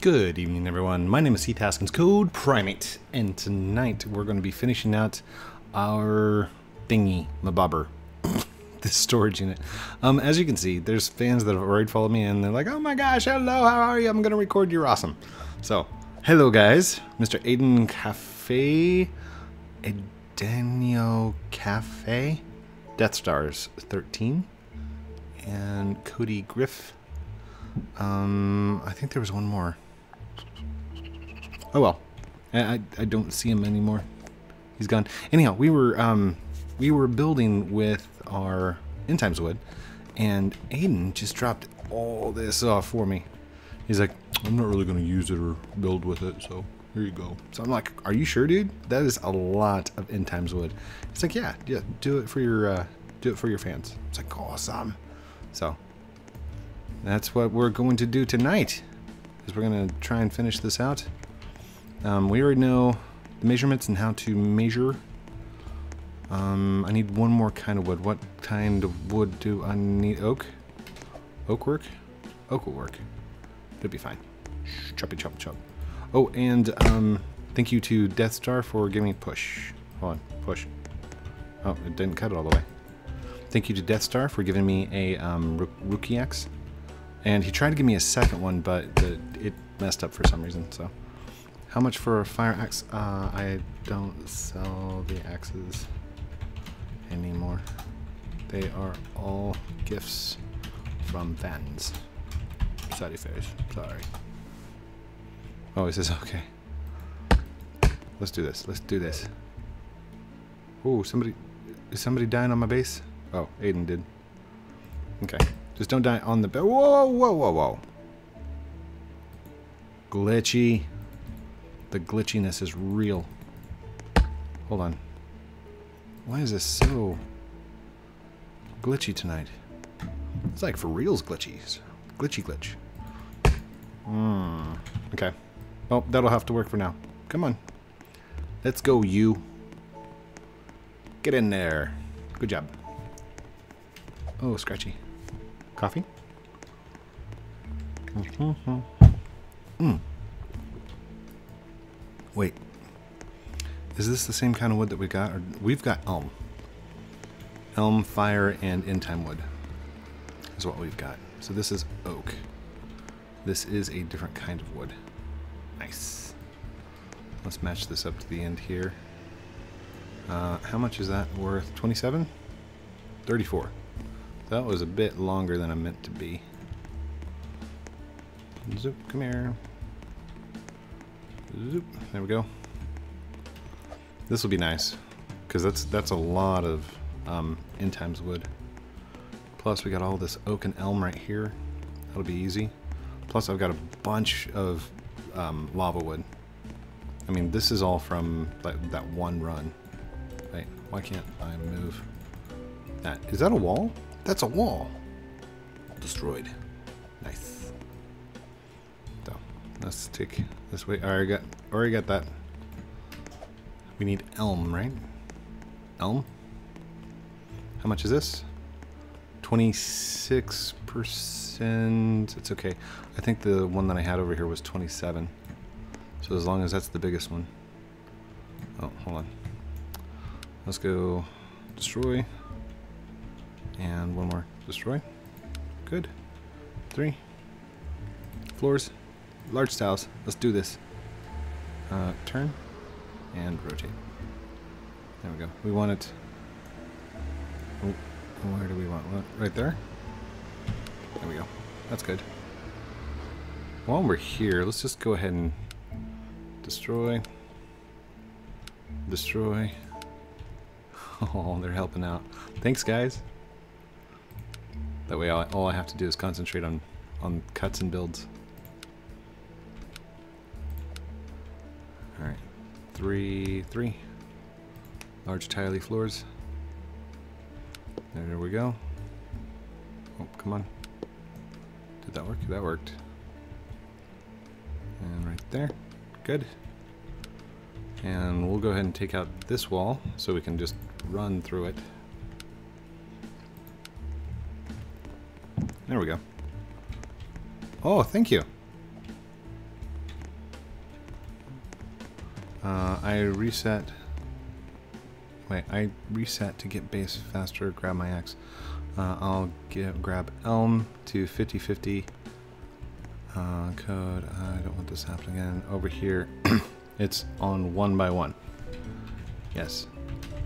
Good evening, everyone. My name is Heath Haskins, Code Primate, and tonight we're going to be finishing out our thingy, my bobber, the storage unit. As you can see, there's fans that have already followed me, and they're like, "Oh my gosh, hello, how are you? I'm going to record. You're awesome." So, hello, guys. Mr. Aidenio Cafe, Aidenio Cafe, Death Stars 13, and Cody Griff. I think there was one more. Oh well, I don't see him anymore. He's gone. Anyhow, we were building with our end times wood, and Aidan just dropped all this off for me. He's like, "I'm not really going to use it or build with it, so here you go." So I'm like, "Are you sure, dude? That is a lot of end times wood." It's like, "Yeah, do it for your fans." It's like, awesome. So that's what we're going to do tonight, is we're going to try and finish this out. We already know the measurements and how to measure. I need one more kind of wood. What kind of wood do I need? Oak? Oakwork? Oak will work. It'll be fine. Choppy chop chop. Oh, and thank you to Death Star for giving me push. Hold on, push. Oh, it didn't cut it all the way. Thank you to Death Star for giving me a rookie axe. And he tried to give me a second one, but it messed up for some reason. So, how much for a fire axe? I don't sell the axes anymore. They are all gifts from fans. Sorry, fairs. Sorry. Oh, it says okay. Let's do this. Let's do this. Oh, is somebody dying on my base? Oh, Aidan did. Okay. Just don't die on the bed. Whoa, whoa, whoa, whoa. Glitchy. The glitchiness is real. Hold on. Why is this so glitchy tonight? It's like for reals glitchies. Glitchy glitch. Okay. Well, that'll have to work for now. Come on. Let's go, you. Get in there. Good job. Oh, scratchy. Coffee? Wait. Is this the same kind of wood that we got? Or we've got elm. Elm, fire, and end time wood is what we've got. So this is oak. This is a different kind of wood. Nice. Let's match this up to the end here. How much is that worth? 27? 34. That was a bit longer than I meant to be. Zoop, come here. Zoop, there we go. This will be nice, because that's a lot of end times wood. Plus we got all this oak and elm right here. That'll be easy. Plus I've got a bunch of lava wood. I mean, this is all from like, that one run. Right, why can't I move that? Is that a wall? That's a wall. Destroyed. Nice. So, let's take this way. I already got that. We need elm, right? Elm? How much is this? 26%. It's okay. I think the one that I had over here was 27. So as long as that's the biggest one. Oh, hold on. Let's go destroy. And one more. Destroy. Good. 3. Floors. Large tiles. Let's do this. Turn. And rotate. There we go. We want it. Oh, where do we want it? Right there? There we go. That's good. While we're here, let's just go ahead and destroy. Destroy. Oh, they're helping out. Thanks, guys. That way all I have to do is concentrate on cuts and builds. Alright. 3, 3. Large tiley floors. There we go. Oh, come on. Did that work? That worked. And right there. Good. And we'll go ahead and take out this wall so we can just run through it. There we go. Oh, thank you. I reset to get base faster, grab my axe. I'll grab Elm to 50/50. Code, I don't want this happening again. Over here, it's on 1 by 1. Yes,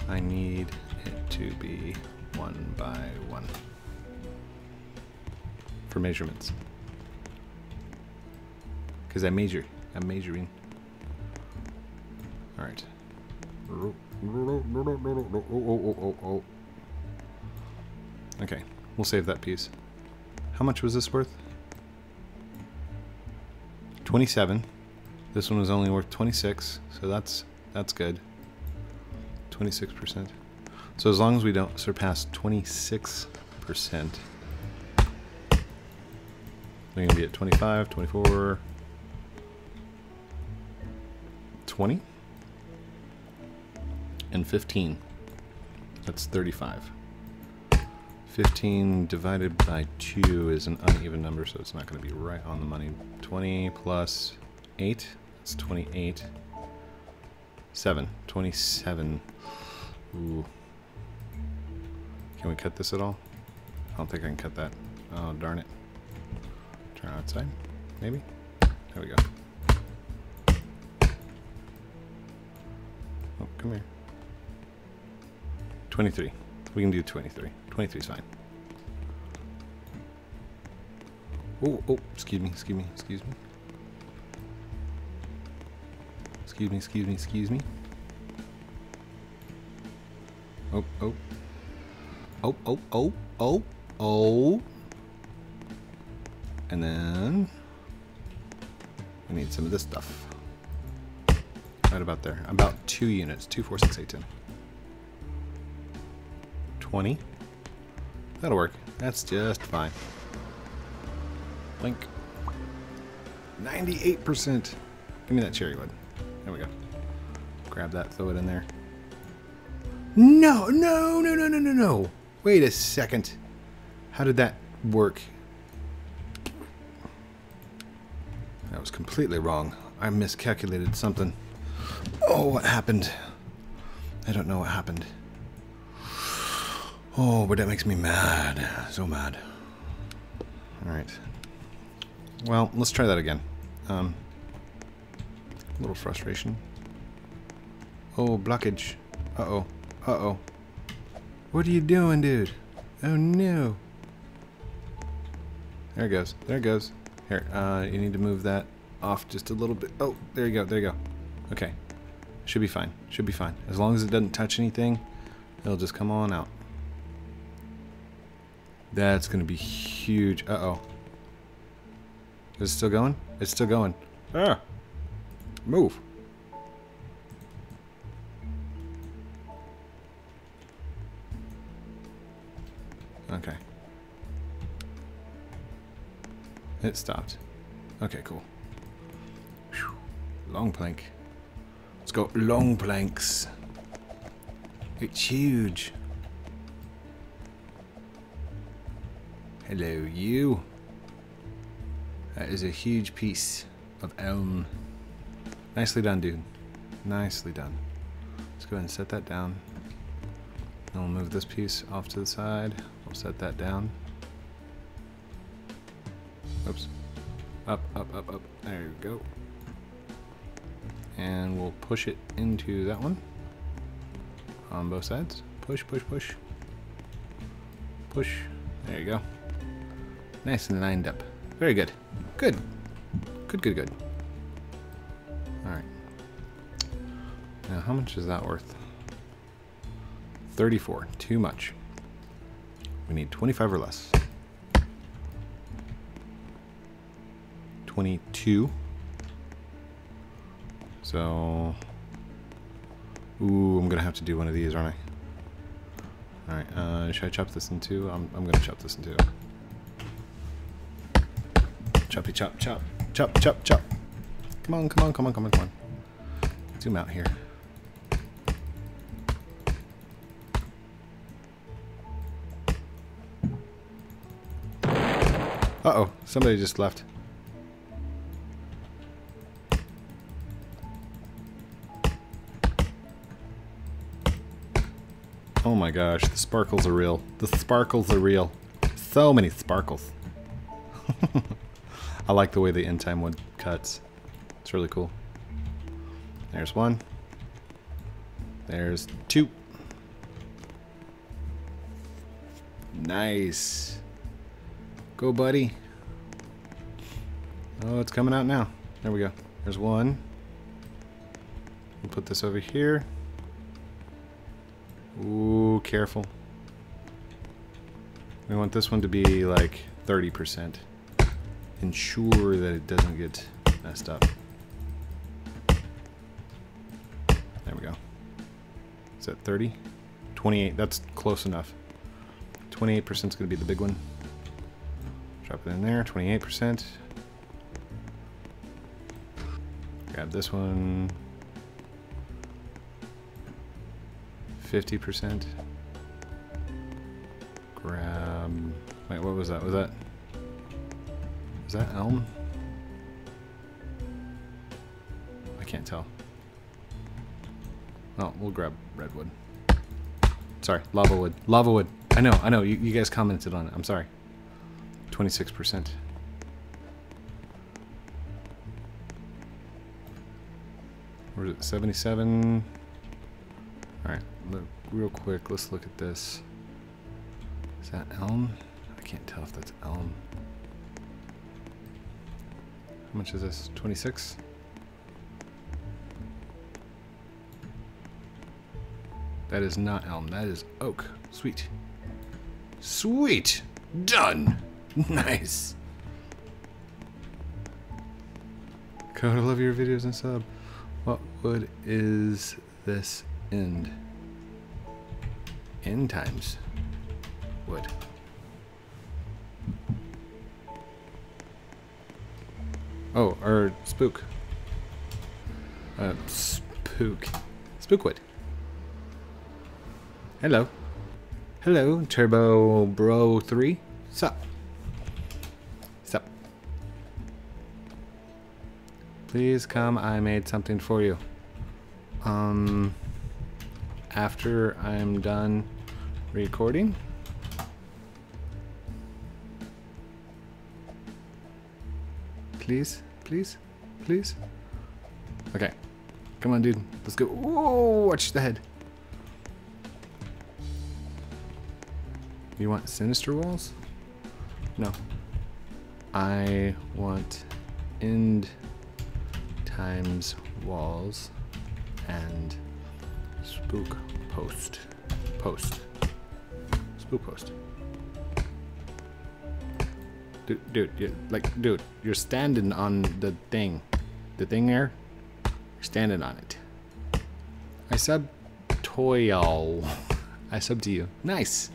I need it to be 1 by 1 for measurements. Because I measure, I'm measuring. All right. Okay, we'll save that piece. How much was this worth? 27. This one was only worth 26, so that's good. 26%. So as long as we don't surpass 26%, we're gonna be at 25, 24, 20, and 15. That's 35. 15 divided by 2 is an uneven number, so it's not going to be right on the money. 20 plus 8, that's 28. 7, 27. Ooh. Can we cut this at all? I don't think I can cut that. Oh, darn it. Turn outside, maybe? There we go. Oh, come here. 23. We can do 23. 23 is fine. Oh, oh, excuse me, excuse me, excuse me. Excuse me, excuse me, excuse me. Oh, oh. Oh, oh, oh, oh, oh. And then we need some of this stuff. Right about there. About 2 units. 2, 4, 6, 8, 10. 20. That'll work. That's just fine. Blink. 98%. Give me that cherry wood. There we go. Grab that, throw it in there. No, no, no, no, no, no, no. Wait a second. How did that work? That was completely wrong. I miscalculated something. Oh, what happened? I don't know what happened. Oh, but that makes me mad. So mad. Alright. Well, let's try that again. A little frustration. Oh, blockage. Uh-oh. Uh-oh. What are you doing, dude? Oh, no. There it goes. There it goes. Here, you need to move that off just a little bit. Oh, there you go. There you go. Okay. Should be fine. Should be fine. As long as it doesn't touch anything, it'll just come on out. That's going to be huge. Uh-oh. Is it still going? It's still going. Ah! Move. Okay. It stopped. Okay, cool. Whew. Long plank. Let's go long planks. It's huge. Hello, you. That is a huge piece of elm. Nicely done, dude. Nicely done. Let's go ahead and set that down. And we'll move this piece off to the side. We'll set that down. Oops. Up, up, up, up. There you go. And we'll push it into that one. On both sides. Push, push, push. Push. There you go. Nice and lined up. Very good. Good. Good, good, good. Alright. Now, how much is that worth? 34. Too much. We need 25 or less. 22. So... Ooh, I'm gonna have to do one of these, aren't I? Alright, should I chop this in two? I'm gonna chop this in two. Choppy chop chop chop chop chop. Come on, come on, come on, come on, come on. Zoom out here. Uh-oh, somebody just left. Oh my gosh, the sparkles are real. The sparkles are real. So many sparkles. I like the way the end time wood cuts. It's really cool. There's one. There's two. Nice. Go, buddy. Oh, it's coming out now. There we go. There's one. We'll put this over here. Ooh, careful. We want this one to be like 30%. Ensure that it doesn't get messed up. There we go. Is that 30? 28. That's close enough. 28% is going to be the big one. Drop it in there. 28%. Grab this one. 50%. Grab... Wait, what was that? Was that elm? I can't tell. Oh, we'll grab redwood. Sorry, lava wood. Lava wood. I know. You guys commented on it. I'm sorry. 26%. Where is it? 77. All right. Look, real quick. Let's look at this. Is that elm? I can't tell if that's elm. How much is this? 26? That is not elm. That is oak. Sweet. Sweet! Done! Nice! Code, I love your videos and sub. What wood is this end? End times. Wood. Oh, or spook. Spook. Spookwood. Hello. Hello, TurboBro3. Sup? Sup? Please come, I made something for you. After I'm done recording. Please, please, please. Okay. Come on, dude. Let's go. Whoa, watch the head. You want sinister walls? No. I want end times walls and spook post. Spook post. Dude, dude, you're standing on the thing. The thing there? You're standing on it. I sub to y'all. I sub to you. Nice.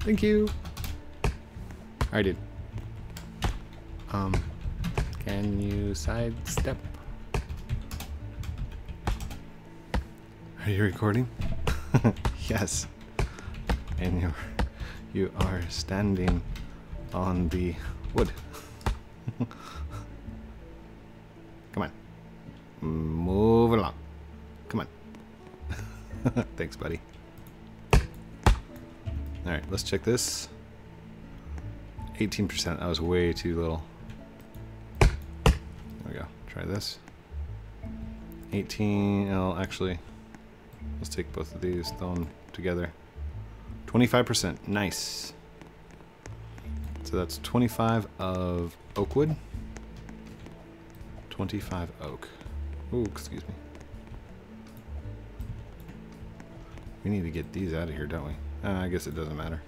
Thank you. Alright, dude. Can you sidestep? Are you recording? Yes. And you are standing on the wood. Come on. Move along. Come on. Thanks, buddy. Alright, let's check this. 18%. That was way too little. There we go. Try this. 18. Oh, actually, let's take both of these, throw them together. 25%. Nice. So that's 25 of oak wood. 25 oak. Ooh, excuse me. We need to get these out of here, don't we? I guess it doesn't matter.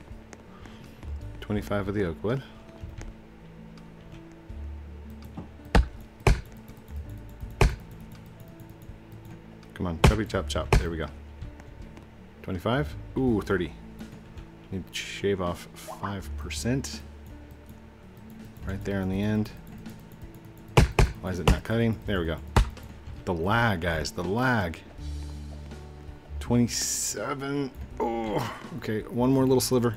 25 of the oak wood. Come on, chubby chop chop. There we go. 25. Ooh, 30. Need to shave off 5%. Right there on the end. Why is it not cutting? There we go. The lag, guys. The lag. 27. Oh, okay. One more little sliver.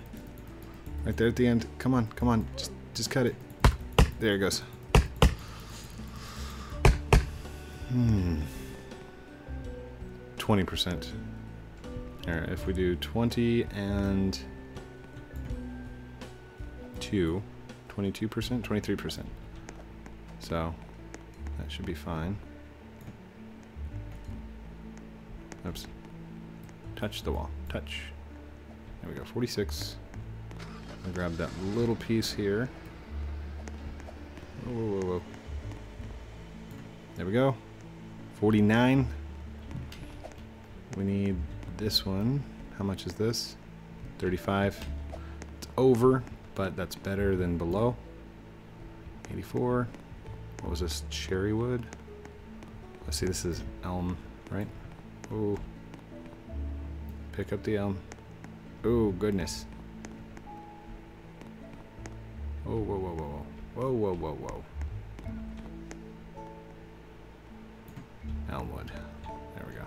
Right there at the end. Come on. Come on. Just cut it. There it goes. Hmm. 20%. Here, if we do 20 and 2, 22%, 23%. So that should be fine. Oops. Touch the wall. Touch. There we go, 46. I'll grab that little piece here. Whoa, whoa, whoa, whoa. There we go. 49. We need this one. How much is this? 35. It's over, but that's better than below. 84. What was this? Cherry wood? Let's see, this is elm, right? Oh. Pick up the elm. Oh, goodness. Oh, whoa, whoa, whoa, whoa. Whoa, whoa, whoa, whoa. Elmwood. There we go.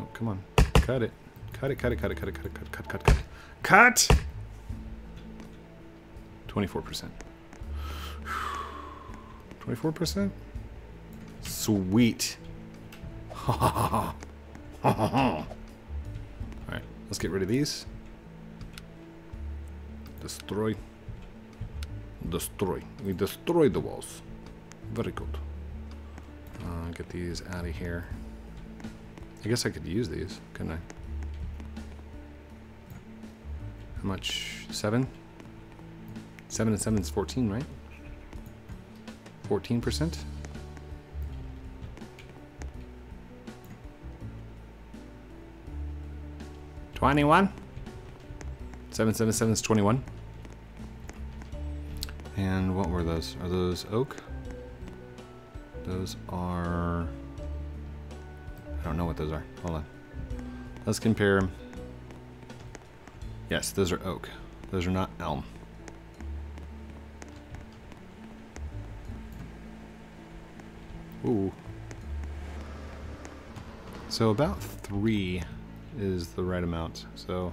Oh, come on. Cut it. Cut it, cut it, cut it, cut it, cut it, cut, cut, cut, cut. Cut! 24%. 24%? Sweet. Ha ha ha. Ha ha ha. Alright, let's get rid of these. Destroy. Destroy. We destroy the walls. Very good. Get these out of here. I guess I could use these, couldn't I? How much? 7? 7 and 7 is 14, right? 14%? $21? 777 is 21. And what were those? Are those oak? Those are... I don't know what those are. Hold on. Let's compare them. Yes, those are oak. Those are not elm. Ooh. So about 3 is the right amount. So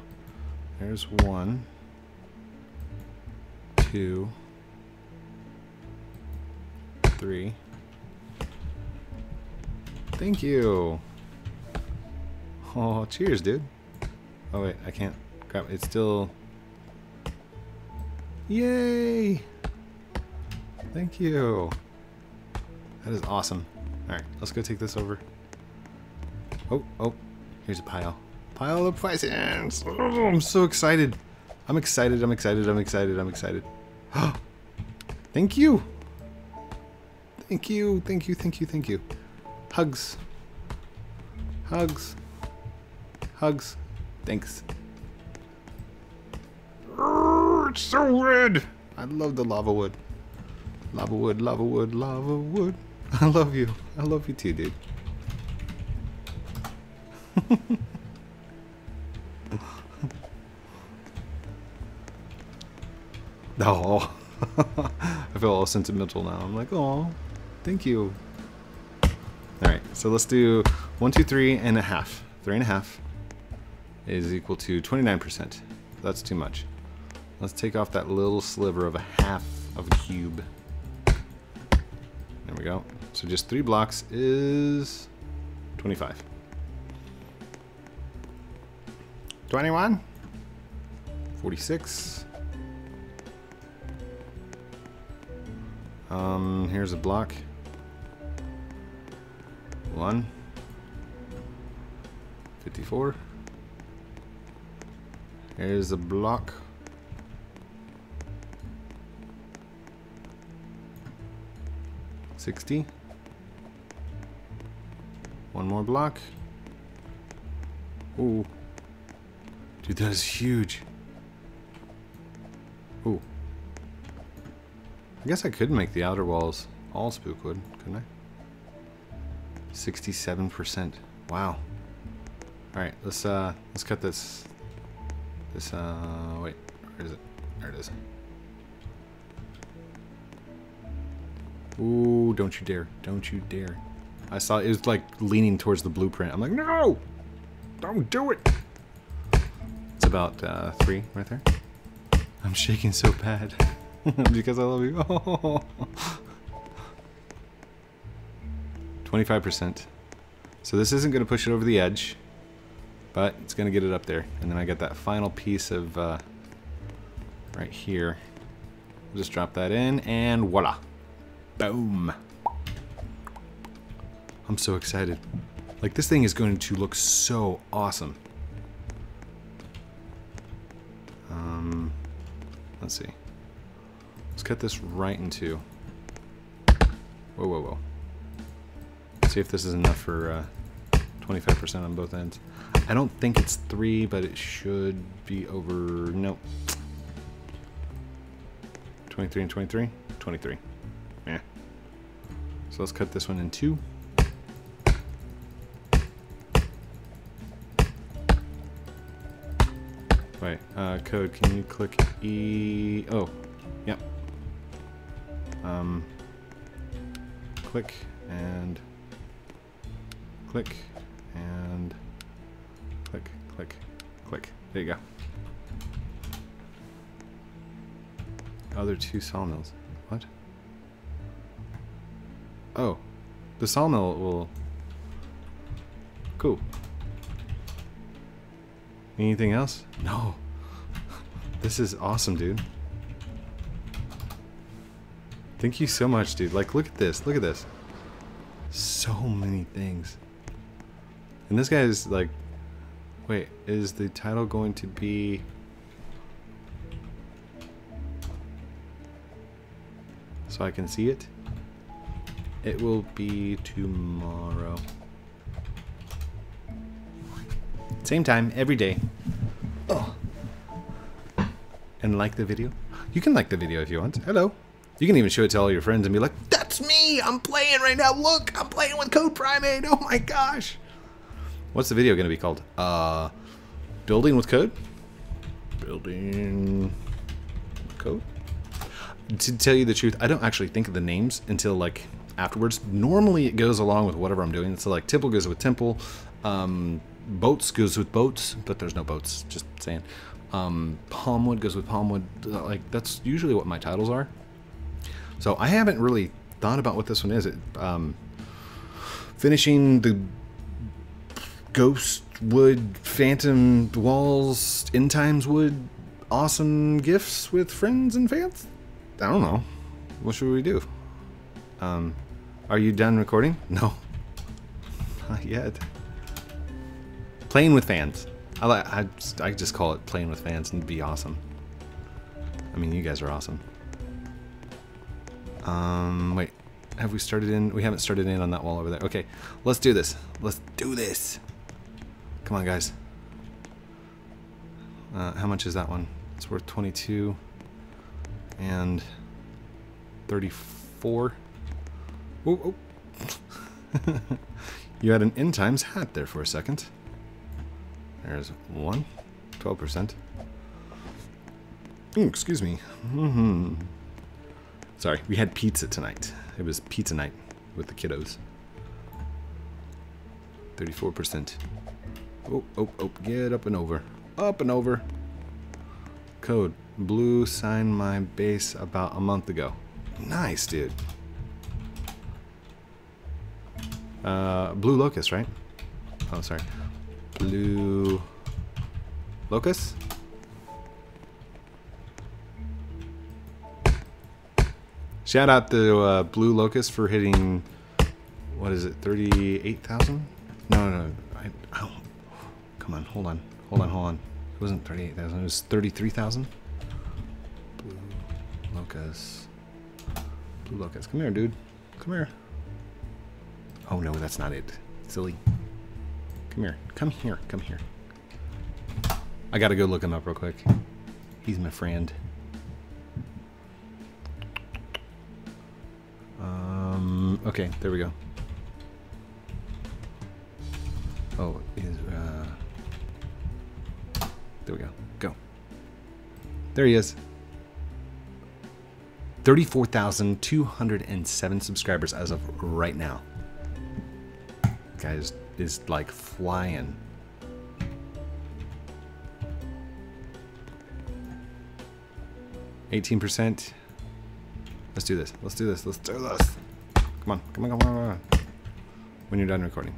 there's 1, 2, 3. Thank you. Oh, cheers, dude. Oh, wait, I can't grab it. It's still... Yay! Thank you. That is awesome. All right, let's go take this over. Oh, oh, here's a pile. Pile of presents. Oh, I'm so excited. I'm excited, I'm excited, I'm excited, I'm excited. Thank you. Thank you, thank you, thank you, thank you. Hugs. Hugs. Hugs. Thanks. It's so wood! I love the lava wood. Lava wood, lava wood, lava wood. I love you. I love you too, dude. Oh. I feel all sentimental now. I'm like, oh, thank you. Alright, so let's do 1, 2, 3 and a half. 3 and a half is equal to 29%. That's too much. Let's take off that little sliver of a half of a cube. There we go. So just 3 blocks is 25. 21. 46. Here's a block. 1, 54. Here's a block. 60. 1 more block. Ooh. Dude, that is huge. Ooh. I guess I could make the outer walls all spookwood, couldn't I? 67%. Wow. All right, let's cut this. This wait, where is it? There it is. Ooh, don't you dare! Don't you dare! I saw it was like leaning towards the blueprint. I'm like, no, don't do it. It's about 3 right there. I'm shaking so bad because I love you. Oh. 25%. So this isn't going to push it over the edge. but it's gonna get it up there. And then I got that final piece of right here. I'll just drop that in and voila, boom. I'm so excited. Like, this thing is going to look so awesome. Let's see. Let's cut this right in two. Whoa, whoa, whoa. Let's see if this is enough for 25% on both ends. I don't think it's three, but it should be over, nope. 23 and 23? 23. Yeah. So let's cut this one in two. Wait, Code, can you click E? Oh, yep. Click and click and click, click, click. There you go. Other two sawmills. What? Oh, the sawmill will. Cool. Anything else? No. This is awesome, dude. Thank you so much, dude. Like, look at this. Look at this. So many things. And this guy is like... Wait, is the title going to be... So I can see it? It will be tomorrow. Same time, every day. Oh. And like the video? You can like the video if you want. Hello. You can even show it to all your friends and be like, that's me! I'm playing right now! Look! I'm playing with Code Primate! Oh my gosh! What's the video gonna be called? Building with Code? Building... Code? To tell you the truth, I don't actually think of the names until, like, afterwards. Normally it goes along with whatever I'm doing. So, like, Temple goes with Temple. Boats goes with boats, but there's no boats, just saying. Palmwood goes with palmwood. Like, that's usually what my titles are. So I haven't really thought about what this one is. It, finishing the ghost wood, phantom walls, end times wood, awesome gifts with friends and fans? I don't know. What should we do? Are you done recording? No. Not yet. Playing with fans. I just call it playing with fans and be awesome. I mean, you guys are awesome. Wait, have we started in? We haven't started in on that wall over there. Okay, let's do this. Let's do this. Come on, guys. How much is that one? It's worth 22 and 34. Oh, oh. You had an end times hat there for a second. There's one, 12%. Excuse me. Mm-hmm. Sorry, we had pizza tonight. It was pizza night with the kiddos. 34%. Oh, oh, oh, get up and over. Up and over. Code, Blue signed my base about a month ago. Nice, dude. Blue Locust, right? Oh, sorry. Blue Locust? Shout out to Blue Locust for hitting, what is it, 38,000? No, no, no. Oh, come on, hold on, hold on, hold on. It wasn't 38,000, it was 33,000. Blue Locust. Blue Locust, come here, dude. Come here. Oh, no, that's not it. Silly. Come here, come here, come here. I gotta go look him up real quick. He's my friend. Okay, there we go. Oh, there we go, go. There he is. 34,207 subscribers as of right now. Guys, is like flying. %. Let's do this. Let's do this. Let's do this. Come on. Come on. Come on. When you're done recording.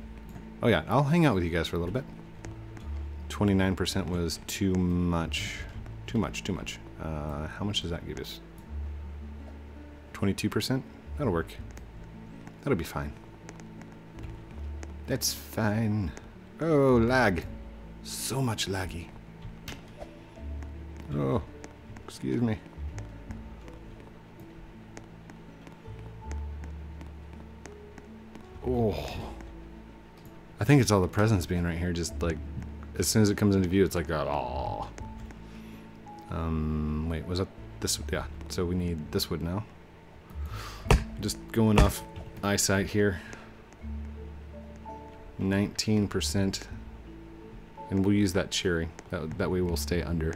Oh yeah, I'll hang out with you guys for a little bit. 29% was too much. Too much. How much does that give us? 22%? That'll work. That'll be fine. That's fine. Oh, lag. So much laggy. Oh, excuse me. Oh. I think it's all the presents being right here. Just like, as soon as it comes into view, it's like, oh. Wait, was that this? Yeah, so we need this wood now. Just going off eyesight here. 19%. And we'll use that cherry. That way we'll stay under.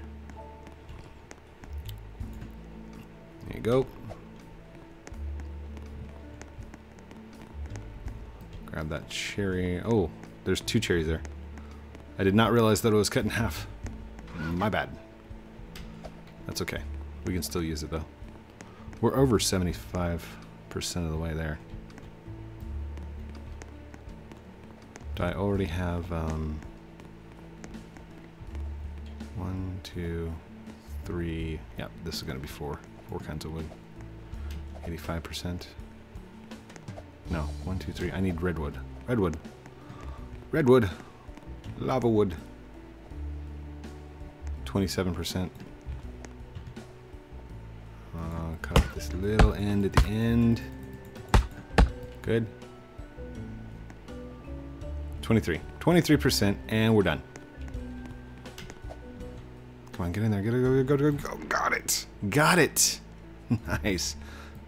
There you go. Grab that cherry. Oh, there's two cherries there. I did not realize that it was cut in half. My bad. That's okay. We can still use it though. We're over 75% of the way there. Do I already have 1, 2, 3? Yep, this is gonna be four kinds of wood. 85%. No, 1, 2, 3. I need redwood. Redwood. Lava wood. 27%. Cut off this little end at the end. Good. 23%, and we're done. Come on, get in there. Go. Got it. Nice.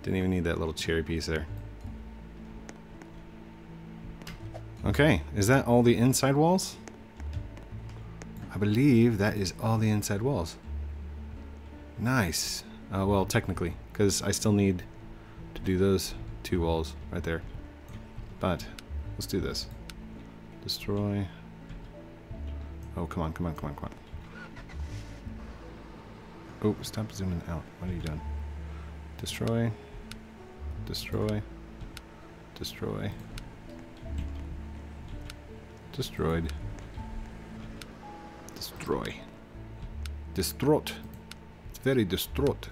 Didn't even need that little cherry piece there. Okay, is that all the inside walls? I believe that is all the inside walls. Nice. Well, technically, because I still need to do those two walls right there. But let's do this. Destroy. Oh, come on. Oh, stop zooming out. What are you doing? Destroy. Destroyed. Destroy. Distraught. It's very distraught.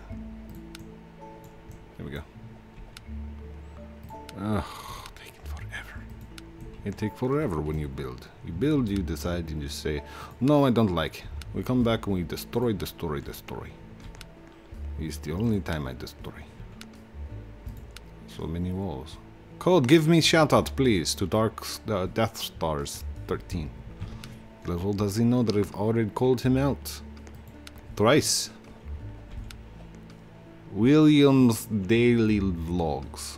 There we go. Ugh, taking forever. It takes forever when you build. You build, you decide, and you say, no, I don't like. We come back and we destroy. It's the only time I destroy. So many walls. Code, give me shoutout, please, to Death Stars 13. Little does he know that I've already called him out. Thrice. Williams Daily Vlogs.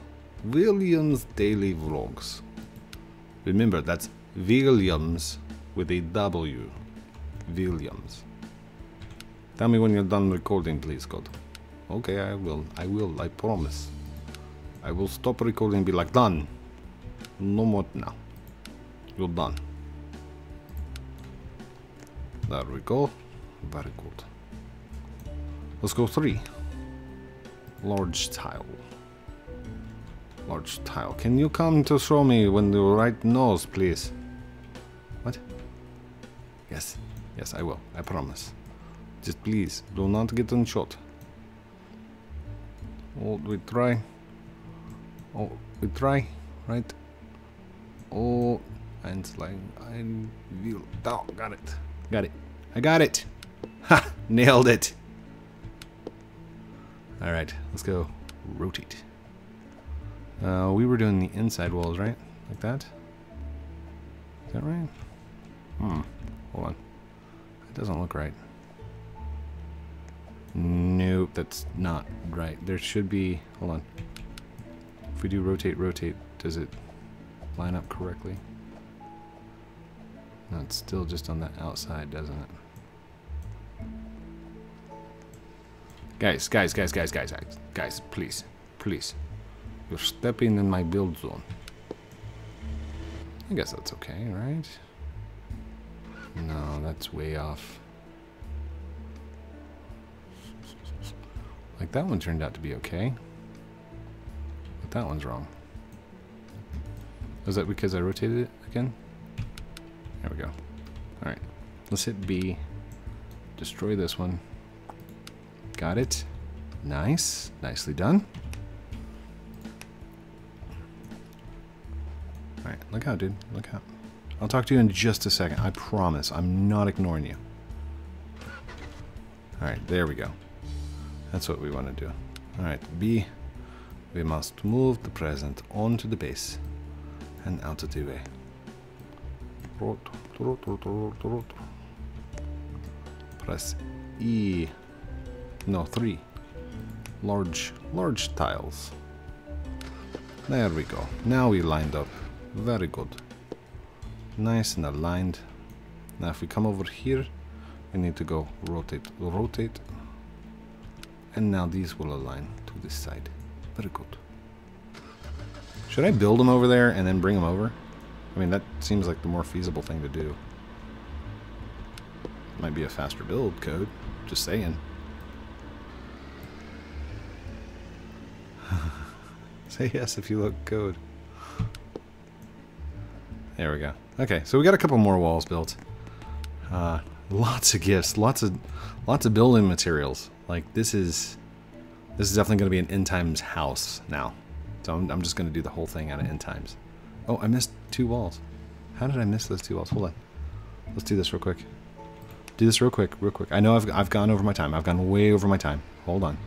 Remember, that's Williams with a W. Williams. Tell me when you're done recording, please, God. Okay, I will, I promise. I will stop recording and be like, done. No more now. You're done. There we go. Very good. Let's go 3. Large tile. Can you come to show me when the right nose, please? What? Yes, I will. I promise. Just please, do not get on shot. Oh, we try. Right. Oh, and slide. I will. Oh, got it. I got it. Ha! Nailed it. All right, let's go rotate. We were doing the inside walls, right? Like that? Is that right? Hold on. It doesn't look right. Nope, that's not right. There should be... Hold on. If we do rotate, does it line up correctly? No, it's still just on the outside, doesn't it? Guys, please. You're stepping in my build zone. I guess that's okay, right? No, that's way off. Like, that one turned out to be okay. But that one's wrong. Was that because I rotated it again? There we go. Alright. Let's hit B. Destroy this one. Got it. Nice. Nicely done. Alright, look out, dude. Look out. I'll talk to you in just a second. I promise. I'm not ignoring you. Alright, there we go. That's what we want to do. Alright, B. We must move the present onto the base and out of the way. Press E. No, 3. Large tiles. There we go. Now we lined up. Very good. Nice and aligned. Now if we come over here, we need to go rotate. And now these will align to this side. Very good. Should I build them over there and then bring them over? I mean, that seems like the more feasible thing to do. Might be a faster build, Code. Just saying. Say yes if you look, Code. There we go. Okay, so we got a couple more walls built. Lots of gifts, lots of building materials. Like this is definitely going to be an end times house now. So I'm just going to do the whole thing out of end times. Oh, I missed 2 walls. How did I miss those 2 walls? Hold on. Let's do this real quick. Do this real quick, real quick. I know I've gone over my time. I've gone way over my time. Hold on.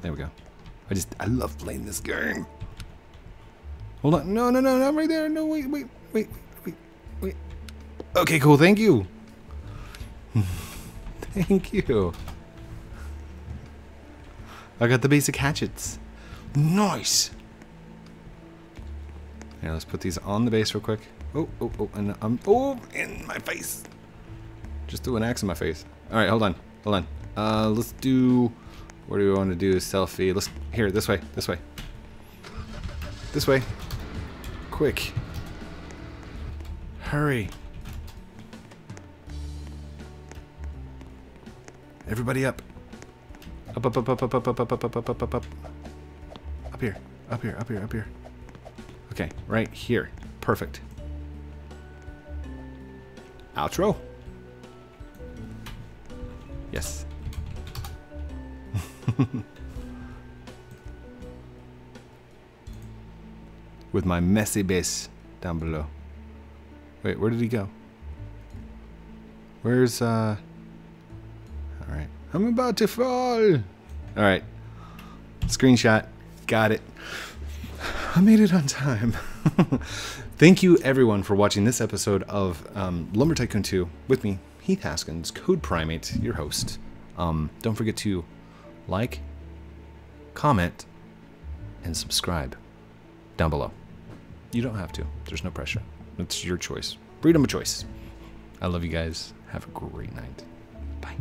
There we go. I love playing this game. Hold on. No, no, no, not right there. No, wait. Okay, cool. Thank you. Thank you. I got the basic hatchets. Nice. Here, let's put these on the base real quick. Oh, and oh, in my face. Just threw an axe in my face. All right, hold on. Let's do. What do we want to do? Selfie. Let's here. This way. Quick. Hurry. Everybody up. Up. Up here. Okay, right here. Perfect. Outro. Yes. With my messy base down below. Wait, where did he go? Where's Alright. I'm about to fall. Alright. Screenshot. Got it. I made it on time. Thank you everyone for watching this episode of Lumber Tycoon 2 with me, Heath Haskins, Code Primate, your host. Don't forget to like, comment, and subscribe down below. You don't have to. There's no pressure. It's your choice. Freedom of choice. I love you guys. Have a great night. Bye.